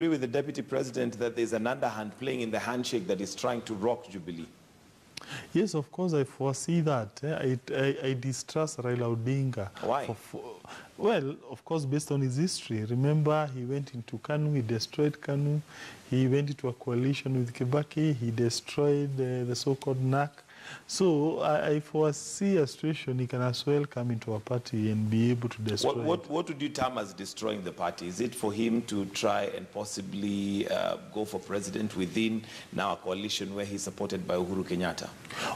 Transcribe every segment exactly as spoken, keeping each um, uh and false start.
Agree with the Deputy President that there's an underhand playing in the handshake that is trying to rock Jubilee? Yes, of course, I foresee that. I, I, I distrust Raila Odinga. Why? For, well, of course, based on his history. Remember, he went into Kanu, he destroyed Kanu. He went into a coalition with Kibaki, he destroyed uh, the so-called N A R C. So I, I foresee a situation he can as well come into a party and be able to destroy what, what, it. What would you term as destroying the party? Is it for him to try and possibly uh, go for president within now a coalition where he's supported by Uhuru Kenyatta?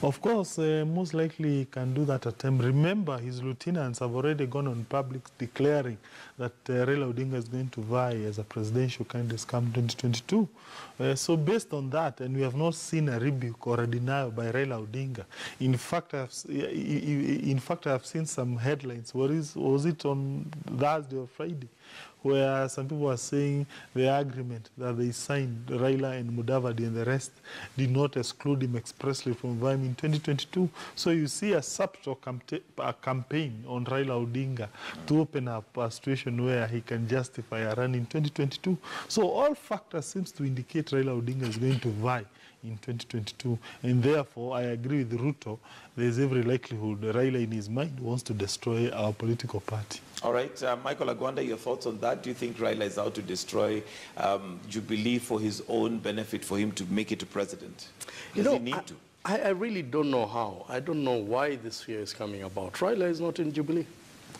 Of course, uh, most likely he can do that attempt. Remember, his lieutenants have already gone on public declaring that uh, Raila Odinga is going to vie as a presidential candidate come twenty twenty-two. Uh, so based on that, and we have not seen a rebuke or a denial by Raila Odinga. In fact, I've, in fact, I've seen some headlines. What is, was it on Thursday or Friday, where some people are saying the agreement that they signed, Raila and Mudavadi and the rest, did not exclude him expressly from vying in twenty twenty-two. So you see a subtle a campaign on Raila Odinga to open up a situation where he can justify a run in twenty twenty-two. So all factors seems to indicate Raila Odinga is going to vie in twenty twenty-two. And therefore, I agree with Ruto, there's every likelihood Raila in his mind wants to destroy our political party. All right, uh, Michael Agwanda, your thoughts on that? Do you think Raila is out to destroy um, Jubilee for his own benefit, for him to make it to president? Does you know, he need I, to? I, I really don't know how. I don't know why this fear is coming about. Raila is not in Jubilee.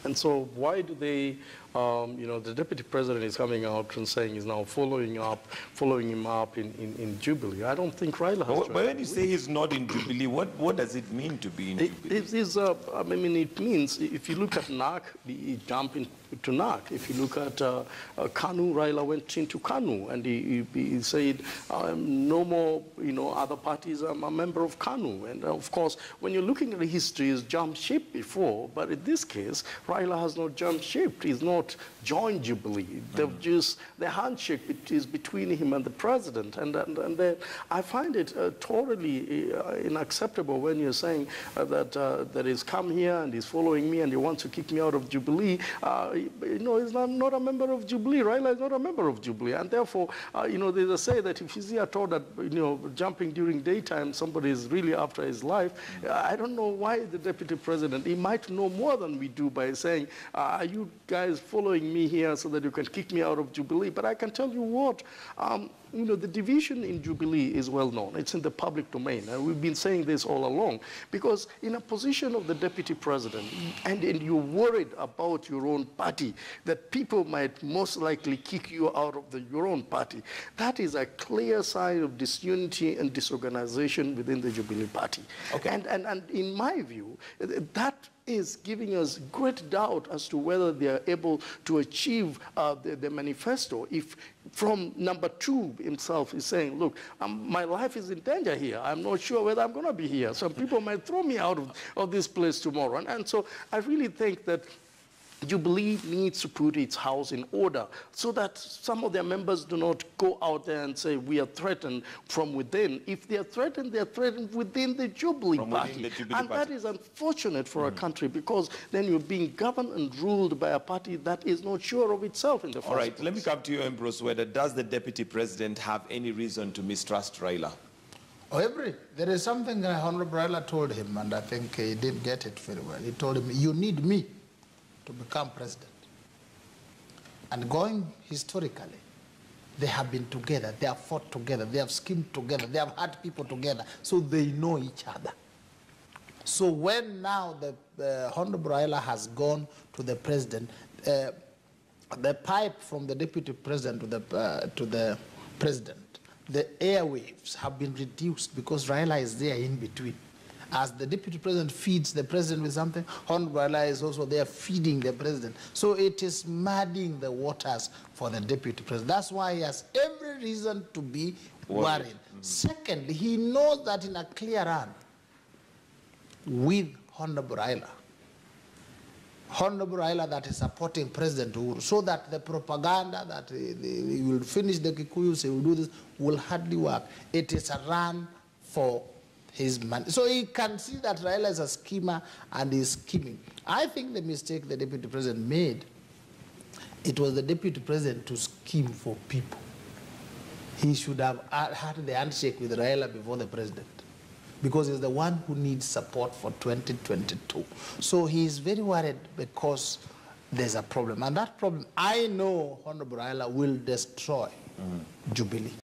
And so why do they, um, you know, the deputy president is coming out and saying he's now following up, following him up in, in, in Jubilee. I don't think Raila has... But, but when you say he's not in Jubilee, what, what does it mean to be in it, Jubilee? It, is, uh, I mean, it means, if you look at N A R C, he jumped into N A R C. If you look at uh, uh, Kanu, Raila went into Kanu and he, he, he said, um, no more, you know, other parties, I'm a member of Kanu. And of course, when you're looking at the history, he's jumped ship before, but in this case, Raila has not jumped ship. He's not joined Jubilee. They've just, the handshake is between him and the president. And, and, and then I find it uh, totally uh, unacceptable when you're saying uh, that, uh, that he's come here and he's following me and he wants to kick me out of Jubilee. Uh, you know, he's not, not a member of Jubilee. Raila is not a member of Jubilee. And therefore, uh, you know, they say that if he's here told that, you know, jumping during daytime, somebody is really after his life. I don't know why the deputy president, he might know more than we do by saying, uh, are you guys following me here so that you can kick me out of Jubilee? But I can tell you what, um, you know, the division in Jubilee is well known. It's in the public domain. And we've been saying this all along. Because in a position of the deputy president, and, and you're worried about your own party, that people might most likely kick you out of the, your own party, that is a clear sign of disunity and disorganization within the Jubilee party. Okay. And, and, and in my view, that is giving us great doubt as to whether they are able to achieve uh, the, the manifesto if from number two himself is saying, look, um, my life is in danger here. I'm not sure whether I'm going to be here. Some people might throw me out of, of this place tomorrow. And, and so I really think that Jubilee needs to put its house in order so that some of their members do not go out there and say we are threatened from within. If they are threatened, they are threatened within the Jubilee from Party. The Jubilee and Party. That is unfortunate for mm-hmm. our country because then you're being governed and ruled by a party that is not sure of itself in the first place. All right, place. Let me come to you, Ambrose. Whether does the Deputy President have any reason to mistrust Raila? Oh, every, there is something Honorable Raila told him, and I think he did get it very well. He told him, you need me to become president. And going historically, they have been together, they have fought together, they have schemed together, they have had people together, so they know each other. So when now the uh, Honorable Raila has gone to the president, uh, the pipe from the deputy president to the, uh, to the president, the airwaves have been reduced because Raila is there in between. As the deputy president feeds the president with something, Honorable Raila is also there feeding the president. So it is muddying the waters for the deputy president. That's why he has every reason to be worried. Mm-hmm. Secondly, he knows that in a clear run with Honorable Raila, Honorable Raila that is supporting President Uhuru, so that the propaganda that he, he will finish the Kikuyus, he will do this, will hardly work. It is a run for his money. So he can see that Raila is a schemer and is scheming. I think the mistake the deputy president made, it was the deputy president to scheme for people. He should have had the handshake with Raila before the president, because he's the one who needs support for twenty twenty-two. So he's very worried because there's a problem. And that problem, I know Honorable Raila will destroy mm-hmm. Jubilee.